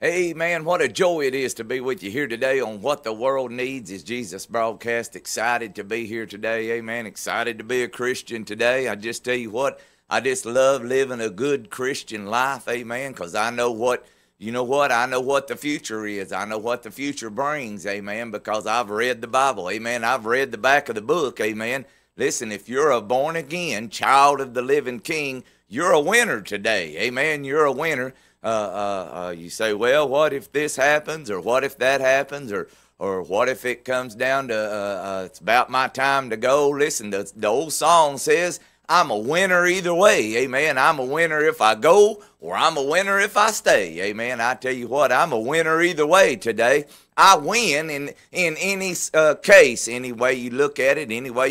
Hey, man, what a joy it is to be with you here today on What the World Needs is Jesus Broadcast. Excited to be here today, amen. Excited to be a Christian today. I just tell you what, I just love living a good Christian life, amen, because I know what, you know what, I know what the future is. I know what the future brings, amen, because I've read the Bible, amen. I've read the back of the book, amen. Listen, if you're a born-again child of the living King, you're a winner today, amen. You're a winner. You say, well, what if this happens, or what if that happens, or what if it comes down to it's about my time to go? Listen, the old song says, I'm a winner either way, amen. I'm a winner if I go, or I'm a winner if I stay, amen. I tell you what, I'm a winner either way today. I win in any case, any way you look at it, any way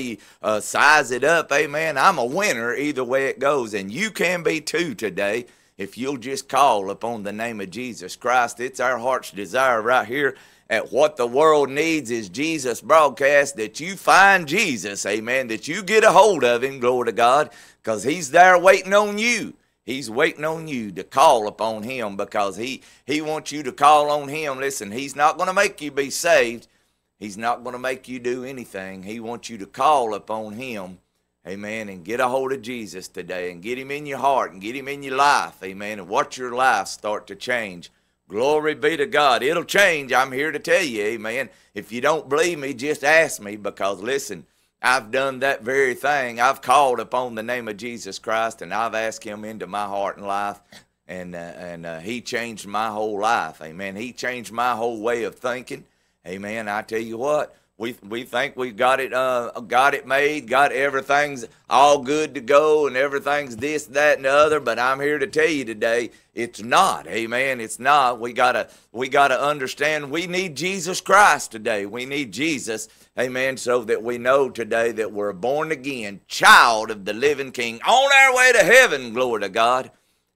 you size it up, amen. I'm a winner either way it goes, and you can be too today. If you'll just call upon the name of Jesus Christ, it's our heart's desire right here at What the World Needs is Jesus Broadcast, that you find Jesus, amen, that you get a hold of him, glory to God, because he's there waiting on you. He's waiting on you to call upon him, because he wants you to call on him. Listen, he's not going to make you be saved. He's not going to make you do anything. He wants you to call upon him. Amen. And get a hold of Jesus today, and get him in your heart, and get him in your life. Amen. And watch your life start to change. Glory be to God. It'll change. I'm here to tell you. Amen. If you don't believe me, just ask me, because listen, I've done that very thing. I've called upon the name of Jesus Christ, and I've asked him into my heart and life, and he changed my whole life. Amen. He changed my whole way of thinking. Amen. I tell you what. We think we've got it made, got everything's all good to go, and everything's this, that, and the other. But I'm here to tell you today, it's not. Amen. It's not. We gotta understand. We need Jesus Christ today. We need Jesus. Amen. So that we know today that we're born again, child of the living King, on our way to heaven. Glory to God.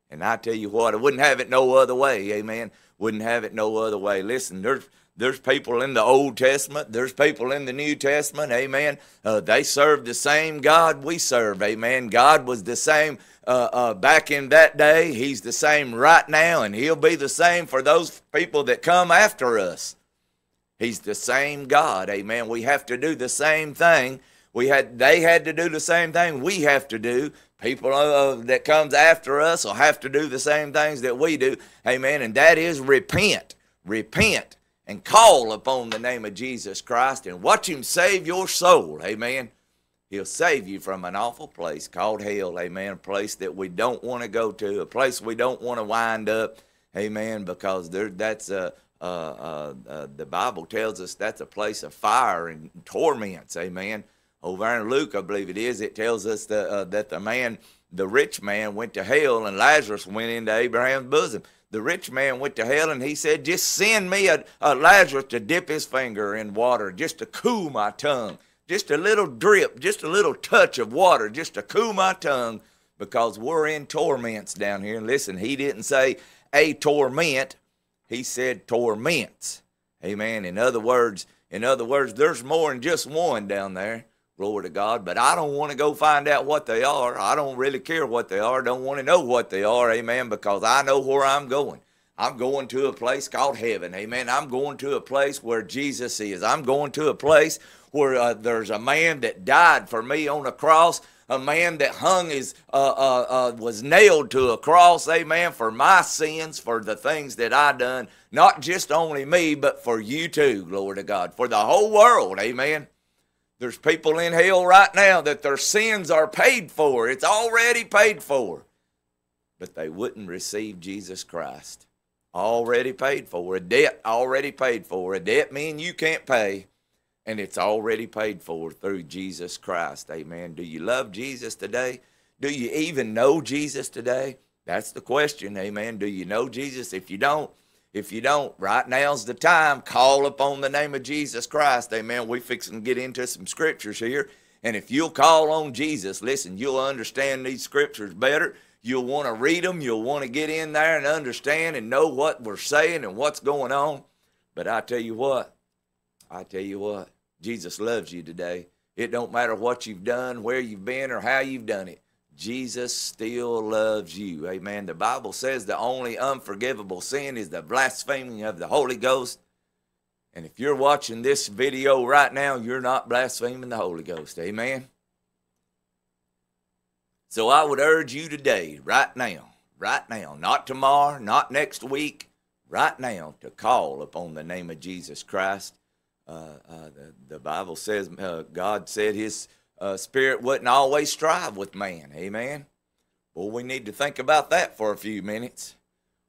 And I tell you what, I wouldn't have it no other way. Amen. Wouldn't have it no other way. Listen, there's people in the Old Testament. There's people in the New Testament. Amen. They served the same God we serve. Amen. God was the same back in that day. He's the same right now, and he'll be the same for those people that come after us. He's the same God. Amen. We have to do the same thing. They had to do the same thing we have to do. People that comes after us will have to do the same things that we do. Amen. And that is repent. Repent. And call upon the name of Jesus Christ, and watch him save your soul, amen. He'll save you from an awful place called hell, amen, a place that we don't want to go to, a place we don't want to wind up, amen, because the Bible tells us that's a place of fire and torments, amen. Over in Luke, I believe it is, it tells us that the rich man went to hell, and Lazarus went into Abraham's bosom. The rich man went to hell, and he said, just send me a Lazarus to dip his finger in water, just to cool my tongue, just a little drip, just a little touch of water, just to cool my tongue, because we're in torments down here. And listen, he didn't say a torment. He said torments. Amen. In other words, there's more than just one down there. Glory to God. But I don't want to go find out what they are. I don't really care what they are. Don't want to know what they are. Amen. Because I know where I'm going. I'm going to a place called heaven. Amen. I'm going to a place where Jesus is. I'm going to a place where there's a man that died for me on a cross. A man that was nailed to a cross, amen, for my sins, for the things that I done. Not just only me, but for you too, glory to God. For the whole world, amen. There's people in hell right now that their sins are paid for. It's already paid for. But they wouldn't receive Jesus Christ. Already paid for. A debt already paid for. A debt me and you can't pay. And it's already paid for through Jesus Christ. Amen. Do you love Jesus today? Do you even know Jesus today? That's the question. Amen. Do you know Jesus? If you don't, right now's the time. Call upon the name of Jesus Christ. Amen. We're fixing to get into some scriptures here. And if you'll call on Jesus, listen, you'll understand these scriptures better. You'll want to read them. You'll want to get in there and understand and know what we're saying and what's going on. But I tell you what, Jesus loves you today. It don't matter what you've done, where you've been, or how you've done it. Jesus still loves you. Amen. The Bible says the only unforgivable sin is the blaspheming of the Holy Ghost. And if you're watching this video right now, you're not blaspheming the Holy Ghost. Amen. So I would urge you today, right now, not tomorrow, not next week, right now, to call upon the name of Jesus Christ. The Bible says God said his spirit wouldn't always strive with man. Amen. Well, we need to think about that for a few minutes.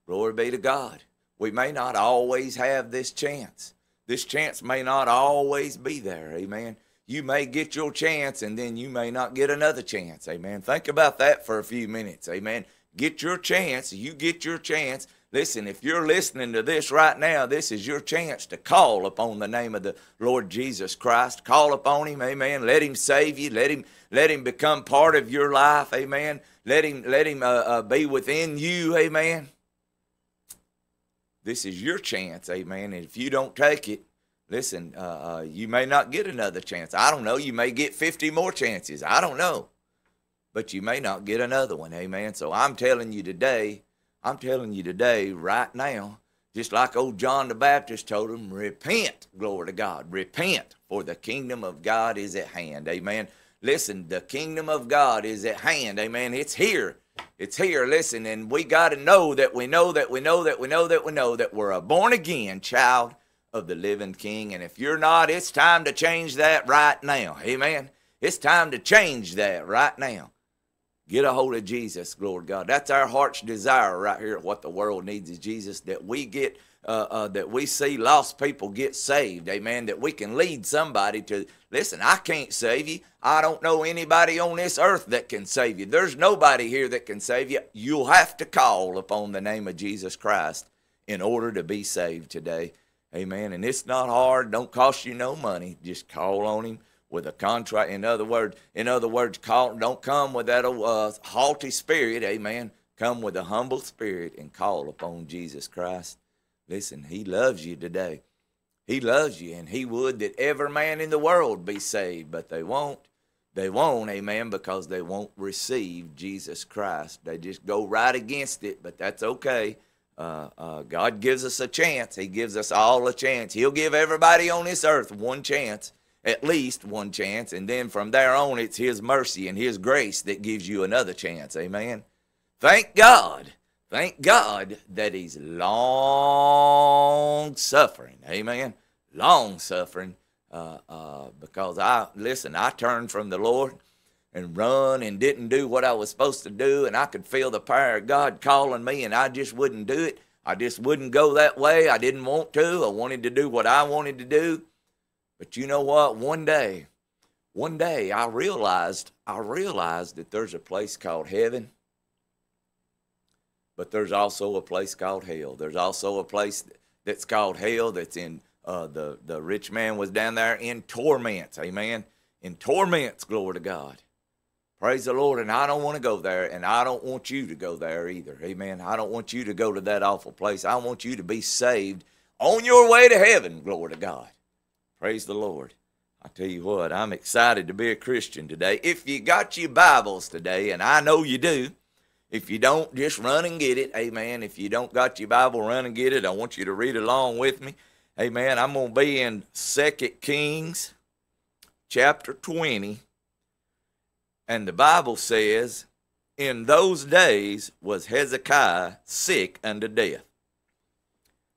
Glory be to God. We may not always have this chance. This chance may not always be there. Amen. You may get your chance and then you may not get another chance. Amen. Think about that for a few minutes. Amen. Get your chance. You get your chance. Listen, if you're listening to this right now, this is your chance to call upon the name of the Lord Jesus Christ. Call upon him, amen. Let him save you. Let him become part of your life, amen. Let him be within you, amen. This is your chance, amen. And if you don't take it, listen, you may not get another chance. I don't know. You may get 50 more chances. I don't know. But you may not get another one, amen. So I'm telling you today, right now, just like old John the Baptist told him, repent, glory to God, repent, for the kingdom of God is at hand, amen. Listen, the kingdom of God is at hand, amen. It's here. It's here, listen, and we got to know that we know that we're a born-again child of the living King, and if you're not, it's time to change that right now, amen. It's time to change that right now. Get a hold of Jesus, glory to God. That's our heart's desire right here at What the World Needs is Jesus, that we get, that we see lost people get saved, amen, that we can lead somebody to, listen, I can't save you. I don't know anybody on this earth that can save you. There's nobody here that can save you. You'll have to call upon the name of Jesus Christ in order to be saved today, amen. And it's not hard. Don't cost you no money. Just call on him. With a contract, in other words, call, don't come with that haughty spirit, amen. Come with a humble spirit and call upon Jesus Christ. Listen, he loves you today. He loves you, and he would that every man in the world be saved, but they won't. They won't, amen, because they won't receive Jesus Christ. They just go right against it, but that's okay. God gives us a chance. He gives us all a chance. He'll give everybody on this earth one chance. At least one chance, and then from there on, it's his mercy and his grace that gives you another chance, amen? Thank God that he's long-suffering, amen? Long-suffering, because I turned from the Lord and run and didn't do what I was supposed to do, and I could feel the power of God calling me, and I just wouldn't do it. I just wouldn't go that way. I didn't want to. I wanted to do what I wanted to do. But you know what? One day I realized that there's a place called heaven, but there's also a place called hell. There's also a place that's called hell that's in, the rich man was down there in torments, amen? In torments, glory to God. Praise the Lord, and I don't want to go there, and I don't want you to go there either, amen? I don't want you to go to that awful place. I want you to be saved on your way to heaven, glory to God. Praise the Lord. I tell you what, I'm excited to be a Christian today. If you got your Bibles today, and I know you do, if you don't, just run and get it. Amen. If you don't got your Bible, run and get it. I want you to read along with me. Amen. I'm going to be in 2 Kings chapter 20. And the Bible says, in those days was Hezekiah sick unto death.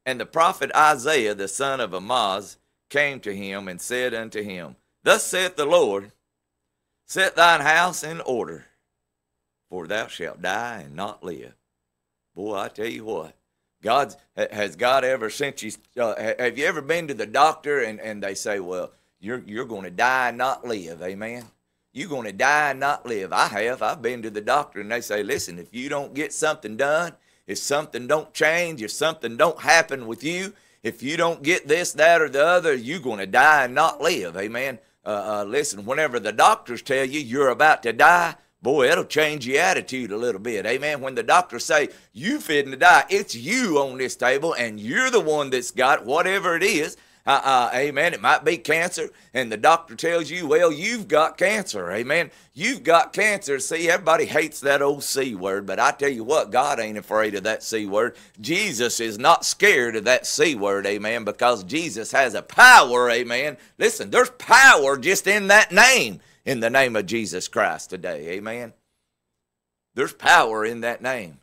And the prophet Isaiah, the son of Amoz, came to him and said unto him, Thus saith the Lord, set thine house in order, for thou shalt die and not live. Boy, I tell you what, has God ever sent you, have you ever been to the doctor and they say, well, you're going to die and not live, amen? You're going to die and not live. I've been to the doctor and they say, listen, if you don't get something done, if something don't change, if something don't happen with you, if you don't get this, that, or the other, you're going to die and not live, amen? Listen, whenever the doctors tell you you're about to die, boy, it'll change your attitude a little bit, amen? When the doctors say, you fitting to die, it's you on this table, and you're the one that's got whatever it is, Amen. It might be cancer, and the doctor tells you, well, you've got cancer. Amen. You've got cancer. See, everybody hates that old C word, but I tell you what, God ain't afraid of that C word. Jesus is not scared of that C word, amen, because Jesus has a power, amen. Listen, there's power just in that name, in the name of Jesus Christ today, amen. There's power in that name.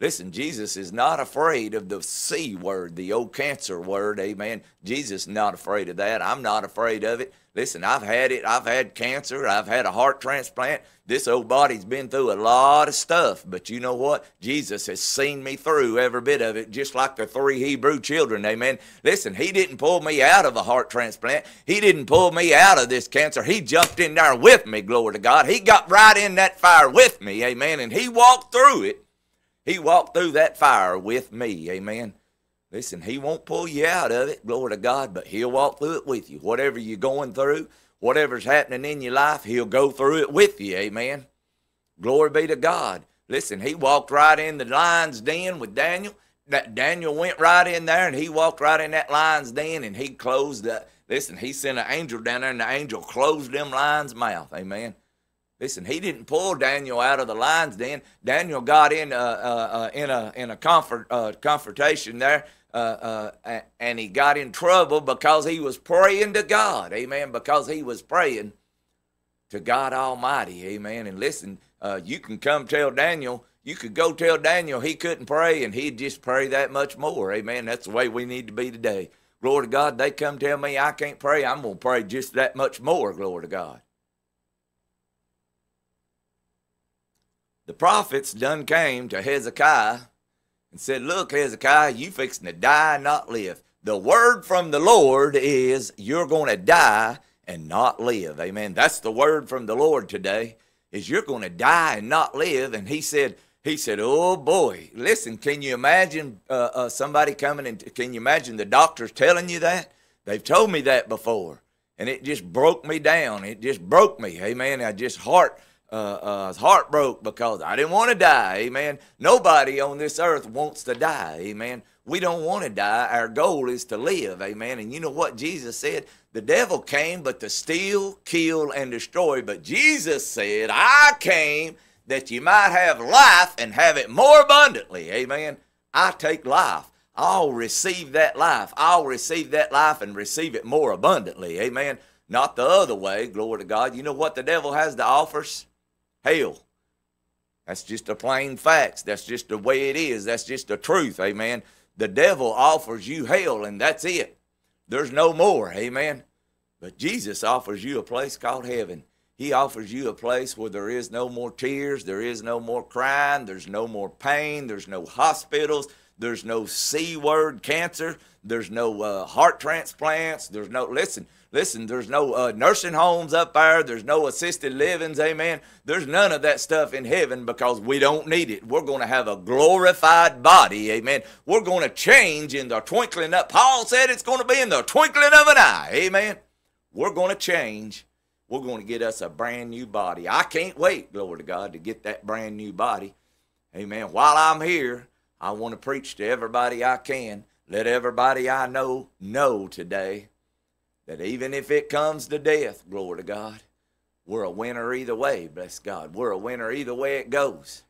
Listen, Jesus is not afraid of the C word, the old cancer word, amen. Jesus is not afraid of that. I'm not afraid of it. Listen, I've had it. I've had cancer. I've had a heart transplant. This old body's been through a lot of stuff, but you know what? Jesus has seen me through every bit of it, just like the three Hebrew children, amen. Listen, he didn't pull me out of a heart transplant. He didn't pull me out of this cancer. He jumped in there with me, glory to God. He got right in that fire with me, amen, and he walked through it. He walked through that fire with me, amen. Listen, he won't pull you out of it, glory to God, but he'll walk through it with you. Whatever you're going through, whatever's happening in your life, he'll go through it with you, amen. Glory be to God. Listen, he walked right in the lion's den with Daniel. Daniel went right in there, and he walked right in that lion's den, and he closed the, listen, he sent an angel down there, and the angel closed them lions' mouth, amen. Listen, he didn't pull Daniel out of the lion's den. Daniel got in a confrontation there, and he got in trouble because he was praying to God, amen, because he was praying to God Almighty, amen. And listen, you can come tell Daniel, you could go tell Daniel he couldn't pray, and he'd just pray that much more, amen. That's the way we need to be today. Glory to God, they come tell me I can't pray, I'm going to pray just that much more, glory to God. The prophets done came to Hezekiah and said, look, Hezekiah, you fixing to die and not live. The word from the Lord is you're going to die and not live. Amen. That's the word from the Lord today, is you're going to die and not live. And he said, oh boy, listen, can you imagine somebody coming and can you imagine the doctors telling you that? They've told me that before, and it just broke me down. It just broke me. Amen. I just heart broke because I didn't want to die, amen. Nobody on this earth wants to die, amen. We don't want to die. Our goal is to live, amen. And you know what Jesus said? The devil came but to steal, kill, and destroy. But Jesus said, I came that you might have life and have it more abundantly, amen. I take life. I'll receive that life. I'll receive that life and receive it more abundantly, amen. Not the other way, glory to God. You know what the devil has to offer? Hell. That's just the plain facts. That's just the way it is. That's just the truth, amen. The devil offers you hell, and that's it. There's no more, amen. But Jesus offers you a place called heaven. He offers you a place where there is no more tears, there is no more crying, there's no more pain, there's no hospitals, there's no C-word cancer, there's no heart transplants, there's no, listen, there's no nursing homes up there. There's no assisted livings, amen. There's none of that stuff in heaven because we don't need it. We're going to have a glorified body, amen. We're going to change in the twinkling of, Paul said it's going to be in the twinkling of an eye, amen. We're going to change. We're going to get us a brand new body. I can't wait, glory to God, to get that brand new body, amen. While I'm here, I want to preach to everybody I can. Let everybody I know today that even if it comes to death, glory to God, we're a winner either way, bless God. We're a winner either way it goes.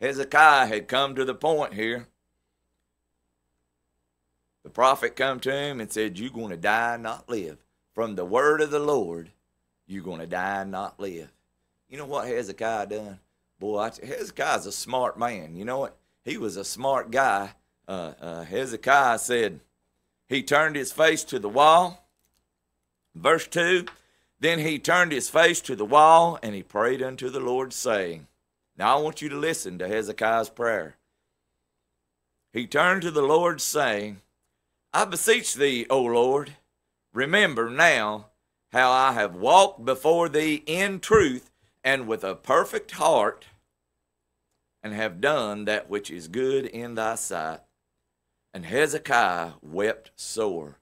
Hezekiah had come to the point here. The prophet come to him and said, you're going to die and not live. From the word of the Lord, you're going to die and not live. You know what Hezekiah done? Boy, Hezekiah's a smart man. You know what? He was a smart guy. Hezekiah said, he turned his face to the wall. Verse 2, then he turned his face to the wall, and he prayed unto the Lord, saying, now I want you to listen to Hezekiah's prayer. He turned to the Lord, saying, I beseech thee, O Lord, remember now how I have walked before thee in truth and with a perfect heart, and have done that which is good in thy sight. And Hezekiah wept sore.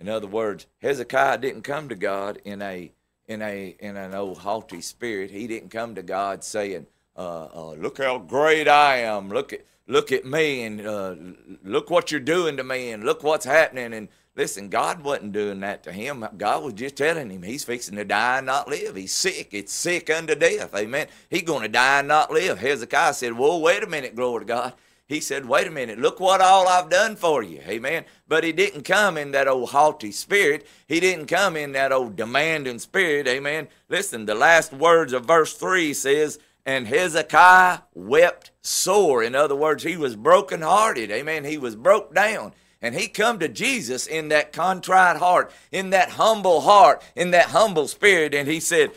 In other words, Hezekiah didn't come to God in an old haughty spirit. He didn't come to God saying, "Look how great I am. Look at look at me and look what you're doing to me and look what's happening. And listen, God wasn't doing that to him. God was just telling him he's fixing to die and not live. He's sick. It's sick unto death. Amen. He's going to die and not live. Hezekiah said, whoa, wait a minute, glory to God. He said, wait a minute, look what all I've done for you, amen. But he didn't come in that old haughty spirit. He didn't come in that old demanding spirit, amen. Listen, the last words of verse 3 says, and Hezekiah wept sore. In other words, he was brokenhearted, amen. He was broke down. And he come to Jesus in that contrite heart, in that humble heart, in that humble spirit. And he said,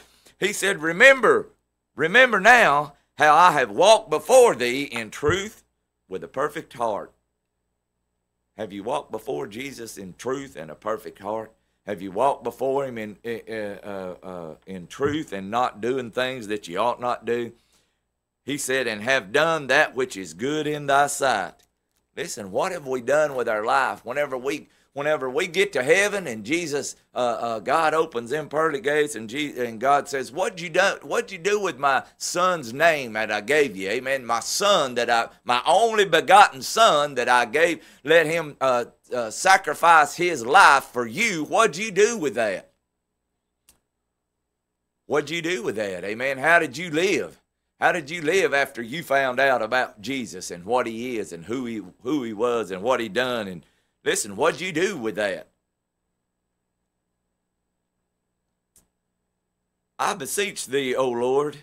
remember now how I have walked before thee in truth, with a perfect heart. Have you walked before Jesus in truth and a perfect heart? Have you walked before him in truth and not doing things that you ought not do? He said, and have done that which is good in thy sight. Listen, what have we done with our life? Whenever we get to heaven and Jesus, God opens them pearly gates and God says, what'd you do with my son's name that I gave you? Amen. My only begotten son that I gave, let him sacrifice his life for you. What'd you do with that? What'd you do with that? Amen. How did you live? How did you live after you found out about Jesus and what he is and who he was and what he done? And listen, what'd you do with that? I beseech thee, O Lord,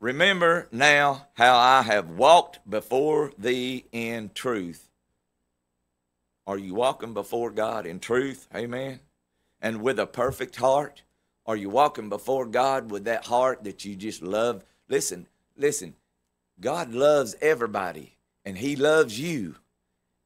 remember now how I have walked before thee in truth. Are you walking before God in truth? Amen. And with a perfect heart? Are you walking before God with that heart that you just love? Listen, God loves everybody. And he loves you,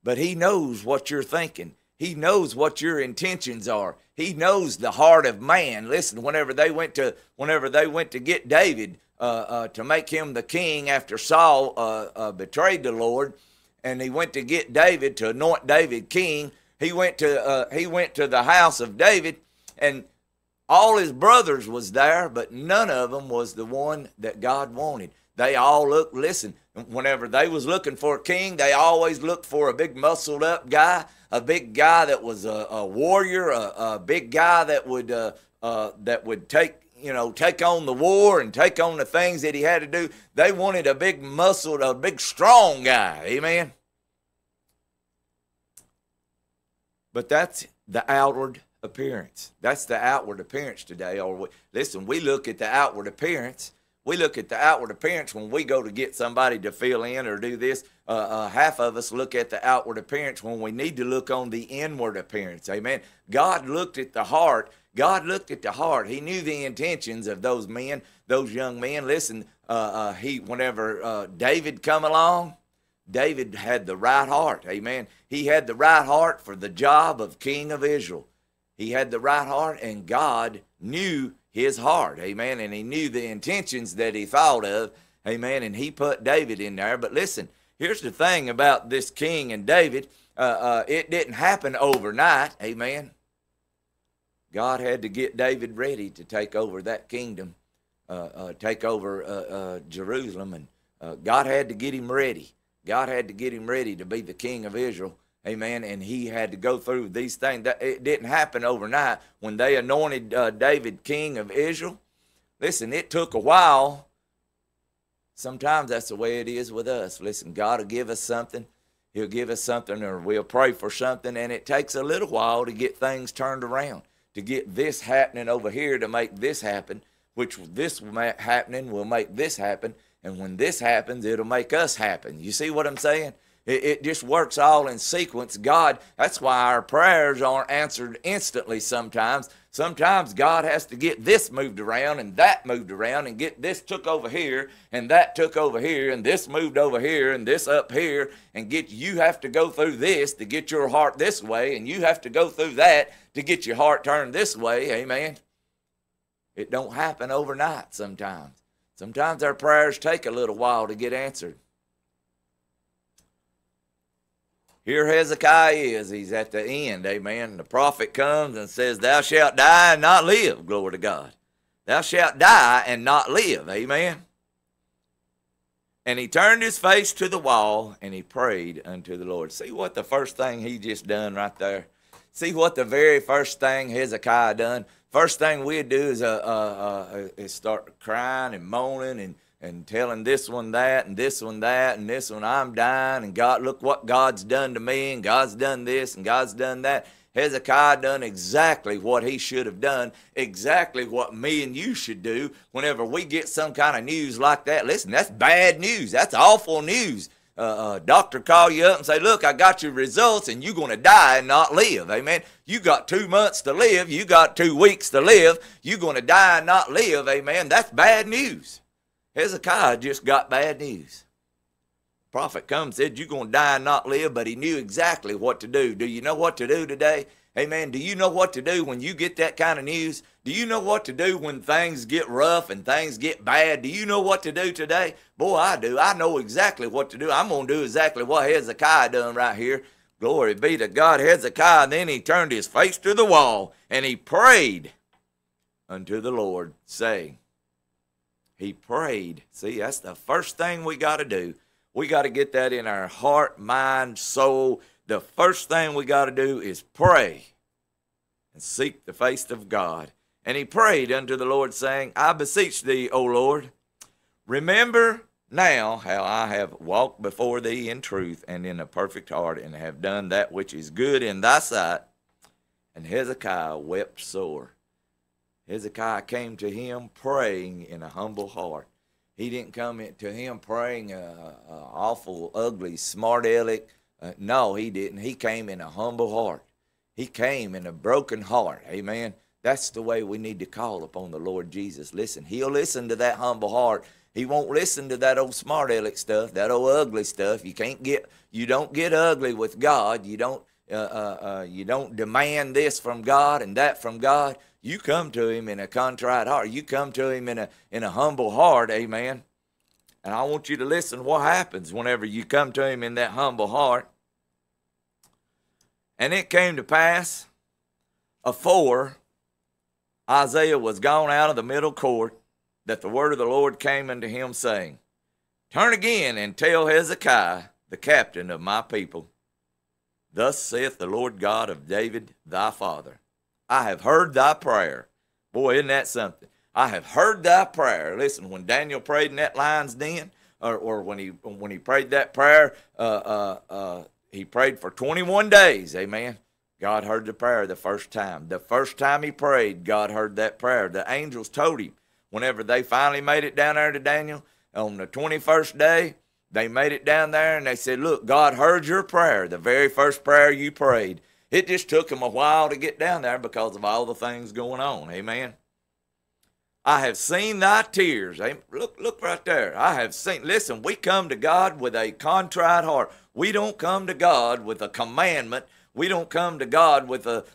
but he knows what you're thinking. He knows what your intentions are. He knows the heart of man. Listen, whenever they went to get David to make him the king after Saul betrayed the Lord, and he went to get David to anoint David king, he went to the house of David, and all his brothers was there, but none of them was the one that God wanted. They all looked, listen, whenever they was looking for a king, they always looked for a big muscled up guy, a big guy that was a warrior, a big guy that would take on the war and take on the things that he had to do. They wanted a big strong guy, amen? But that's the outward appearance. That's the outward appearance today. Listen, we look at the outward appearance. We look at the outward appearance when we go to get somebody to fill in or do this. Half of us look at the outward appearance when we need to look on the inward appearance. Amen. God looked at the heart. God looked at the heart. He knew the intentions of those men, those young men. Listen, whenever David come along, David had the right heart. Amen. He had the right heart for the job of king of Israel. He had the right heart, and God knew his heart, amen, and he knew the intentions that he thought of, amen, and he put David in there. But listen, here's the thing about this king and David. It didn't happen overnight, amen. God had to get David ready to take over that kingdom, take over Jerusalem, and God had to get him ready. God had to get him ready to be the king of Israel. Amen. And he had to go through these things. It didn't happen overnight. When they anointed David king of Israel, listen, it took a while. Sometimes that's the way it is with us. Listen, God will give us something. He'll give us something, or we'll pray for something. And it takes a little while to get things turned around, to get this happening over here, to make this happen, which this happening will make this happen. And when this happens, it'll make us happen. You see what I'm saying? It just works all in sequence. God, that's why our prayers aren't answered instantly sometimes. Sometimes God has to get this moved around and that moved around and get this took over here and that took over here and this moved over here and this up here and you have to go through this to get your heart this way and you have to go through that to get your heart turned this way, amen. It don't happen overnight sometimes. Sometimes our prayers take a little while to get answered. Here Hezekiah is. He's at the end, amen. The prophet comes and says, thou shalt die and not live, glory to God. Thou shalt die and not live, amen. And he turned his face to the wall, and he prayed unto the Lord. See what the first thing he just done right there? See what the very first thing Hezekiah done? First thing we'd do is start crying and moaning and telling this one that and this one that and this one I'm dying and God, look what God's done to me and God's done this and God's done that. Hezekiah done exactly what he should have done, exactly what me and you should do whenever we get some kind of news like that. Listen, that's bad news. That's awful news. Doctor call you up and say, look, I got your results and you're going to die and not live. Amen. You got 2 months to live. You got 2 weeks to live. You're going to die and not live. Amen. That's bad news. Hezekiah just got bad news. Prophet come and said, you're going to die and not live, but he knew exactly what to do. Do you know what to do today? Amen. Do you know what to do when you get that kind of news? Do you know what to do when things get rough and things get bad? Do you know what to do today? Boy, I do. I know exactly what to do. I'm going to do exactly what Hezekiah done right here. Glory be to God. Hezekiah, then he turned his face to the wall, and he prayed unto the Lord, saying, he prayed. See, that's the first thing we got to do. We got to get that in our heart, mind, soul. The first thing we got to do is pray and seek the face of God. And he prayed unto the Lord, saying, I beseech thee, O Lord, remember now how I have walked before thee in truth and in a perfect heart, and have done that which is good in thy sight. And Hezekiah wept sore. Hezekiah came to him praying in a humble heart. He didn't come to him praying awful, ugly, smart-aleck. No, he didn't. He came in a humble heart. He came in a broken heart. Amen. That's the way we need to call upon the Lord Jesus. Listen, he'll listen to that humble heart. He won't listen to that old smart-aleck stuff, that old ugly stuff. You don't get ugly with God. You don't demand this from God and that from God. You come to him in a contrite heart. You come to him in a humble heart, amen. And I want you to listen what happens whenever you come to him in that humble heart. And it came to pass, afore Isaiah was gone out of the middle court, that the word of the Lord came unto him, saying, turn again and tell Hezekiah, the captain of my people, thus saith the Lord God of David thy father, I have heard thy prayer. Boy, isn't that something? I have heard thy prayer. Listen, when Daniel prayed in that lion's den, or when he prayed that prayer, he prayed for 21 days, amen. God heard the prayer the first time. The first time he prayed, God heard that prayer. The angels told him whenever they finally made it down there to Daniel, on the 21st day, they made it down there and they said, look, God heard your prayer, the very first prayer you prayed. It just took him a while to get down there because of all the things going on. Amen. I have seen thy tears. Amen. Look right there. I have seen. Listen, we come to God with a contrite heart. We don't come to God with a commandment. We don't come to God with a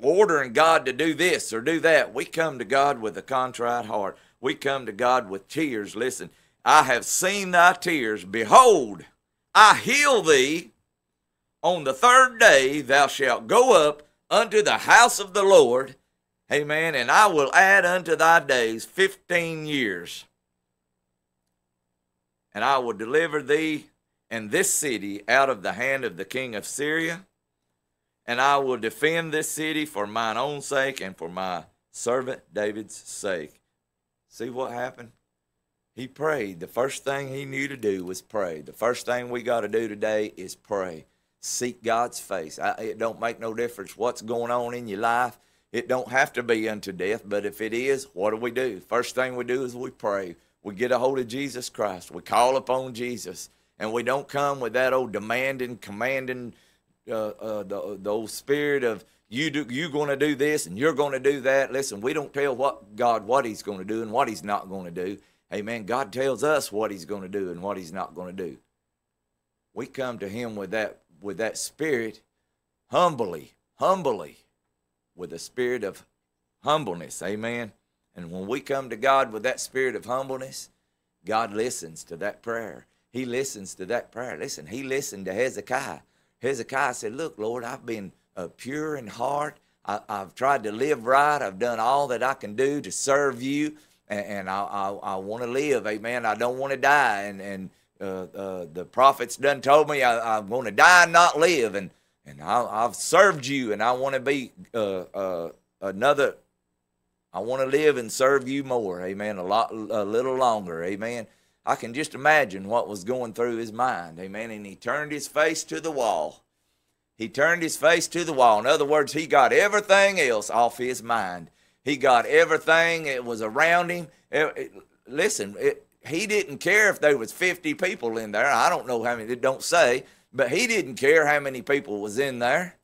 ordering God to do this or do that. We come to God with a contrite heart. We come to God with tears. Listen, I have seen thy tears. Behold, I heal thee. On the third day thou shalt go up unto the house of the Lord, amen, and I will add unto thy days 15 years. And I will deliver thee and this city out of the hand of the king of Syria, and I will defend this city for mine own sake and for my servant David's sake. See what happened? He prayed. The first thing he knew to do was pray. The first thing we got to do today is pray. Seek God's face. It don't make no difference what's going on in your life. It don't have to be unto death, but if it is, what do we do? First thing we do is we pray. We get a hold of Jesus Christ. We call upon Jesus, and we don't come with that old demanding, commanding, the old spirit of you going to do this and you're going to do that. Listen, we don't tell God what he's going to do and what he's not going to do. Amen. God tells us what he's going to do and what he's not going to do. We come to him with that spirit, humbly, with a spirit of humbleness, amen. And when we come to God with that spirit of humbleness, God listens to that prayer. He listens to that prayer. Listen, he listened to Hezekiah. Hezekiah said, look, Lord, I've been pure in heart. I've tried to live right. I've done all that I can do to serve you. and I want to live, amen. I don't want to die, and the prophets done told me I'm going to die and not live, and I've served you, and I want to be another. I want to live and serve you more, amen. A little longer, amen. I can just imagine what was going through his mind, amen. And he turned his face to the wall. He turned his face to the wall. In other words, he got everything else off his mind. He got everything that was around him. Listen, he didn't care if there was 50 people in there. I don't know how many, it don't say, but he didn't care how many people was in there.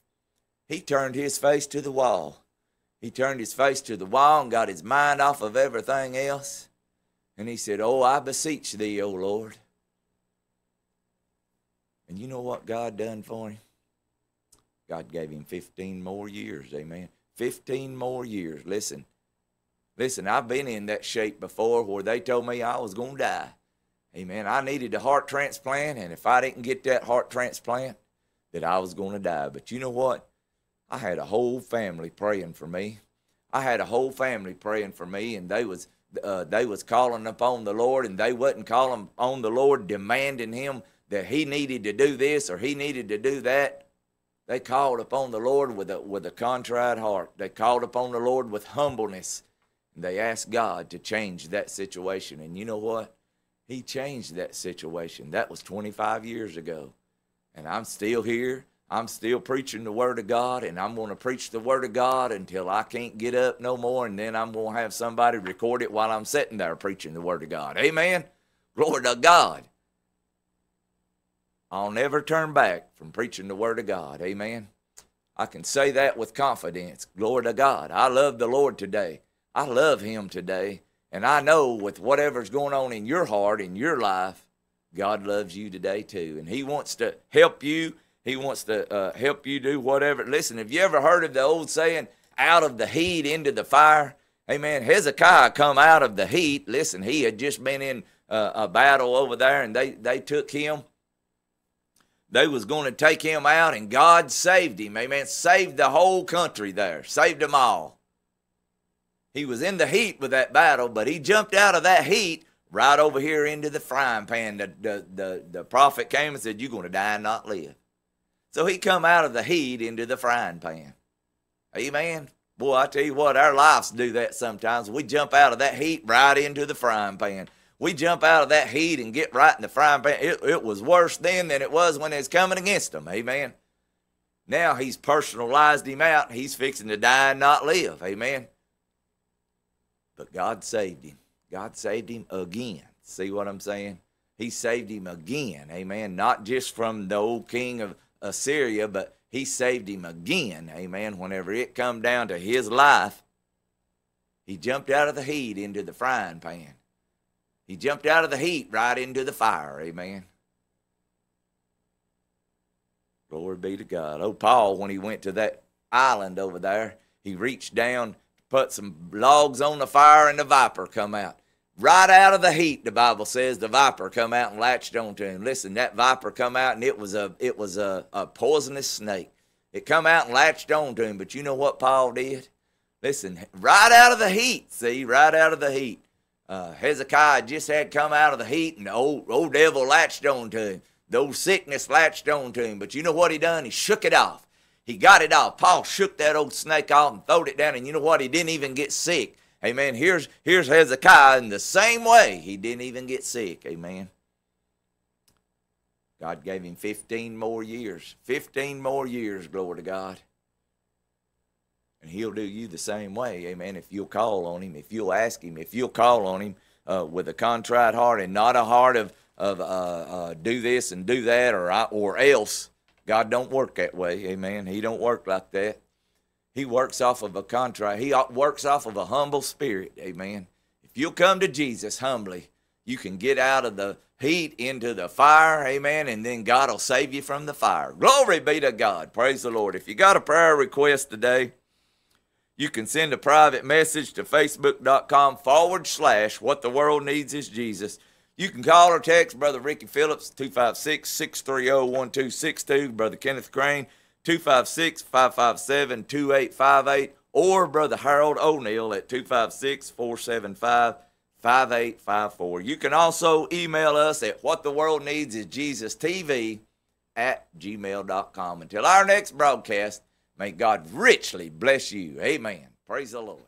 He turned his face to the wall. He turned his face to the wall and got his mind off of everything else. And he said, "Oh, I beseech thee, O Lord." And you know what God done for him? God gave him 15 more years, amen. 15 more years. Listen, I've been in that shape before where they told me I was going to die. Amen. I needed a heart transplant, and if I didn't get that heart transplant, that I was going to die. But you know what? I had a whole family praying for me. I had a whole family praying for me, and they was calling upon the Lord, and they wasn't calling on the Lord, demanding him that he needed to do this or he needed to do that. They called upon the Lord with a contrite heart. They called upon the Lord with humbleness. And they asked God to change that situation. And you know what? He changed that situation. That was 25 years ago. And I'm still here. I'm still preaching the Word of God, and I'm going to preach the Word of God until I can't get up no more, and then I'm going to have somebody record it while I'm sitting there preaching the Word of God. Amen? Glory to God. I'll never turn back from preaching the Word of God. Amen. I can say that with confidence. Glory to God. I love the Lord today. I love him today. And I know with whatever's going on in your heart, in your life, God loves you today too. And he wants to help you. He wants to help you do whatever. Listen, have you ever heard of the old saying, out of the heat into the fire? Amen. Hezekiah come out of the heat. Listen, he had just been in a battle over there, and they took him. They was going to take him out, and God saved him, amen, saved the whole country there, saved them all. He was in the heat with that battle, but he jumped out of that heat right over here into the frying pan. The prophet came and said, "You're going to die and not live." So he come out of the heat into the frying pan. Amen. Boy, I tell you what, our lives do that sometimes. We jump out of that heat right into the frying pan. We jump out of that heat and get right in the frying pan. It was worse then than it was when it's coming against them. Amen. Now he's personalized him out. He's fixing to die and not live. Amen. But God saved him. God saved him again. See what I'm saying? He saved him again. Amen. Not just from the old king of Assyria, but he saved him again. Amen. Whenever it come down to his life, he jumped out of the heat into the frying pan. He jumped out of the heat right into the fire, amen. Glory be to God. Oh, Paul, when he went to that island over there, he reached down, put some logs on the fire, and the viper come out. Right out of the heat, the Bible says, the viper come out and latched onto him. Listen, that viper come out, and it was a poisonous snake. It come out and latched onto him, but you know what Paul did? Listen, right out of the heat, see, right out of the heat. Hezekiah just had come out of the heat, and the old devil latched on to him. The old sickness latched on to him. But you know what he done? He shook it off. He got it off. Paul shook that old snake off and throwed it down, and you know what? He didn't even get sick. Amen. Here's Hezekiah in the same way. He didn't even get sick. Amen. God gave him 15 more years. 15 more years, glory to God. And he'll do you the same way, amen, if you'll call on him, if you'll ask him, if you'll call on him with a contrite heart and not a heart of do this and do that or else. God don't work that way, amen. He don't work like that. He works off of a contrite. He works off of a humble spirit, amen. If you'll come to Jesus humbly, you can get out of the heat into the fire, amen, and then God will save you from the fire. Glory be to God. Praise the Lord. If you got a prayer request today, you can send a private message to facebook.com/ What the World Needs is Jesus. You can call or text Brother Ricky Phillips, 256-630-1262, Brother Kenneth Crane, 256-557-2858, or Brother Harold O'Neill at 256-475-7858. 5854. You can also email us at whattheworldneedisjesusTV@gmail.com. Until our next broadcast, may God richly bless you. Amen. Praise the Lord.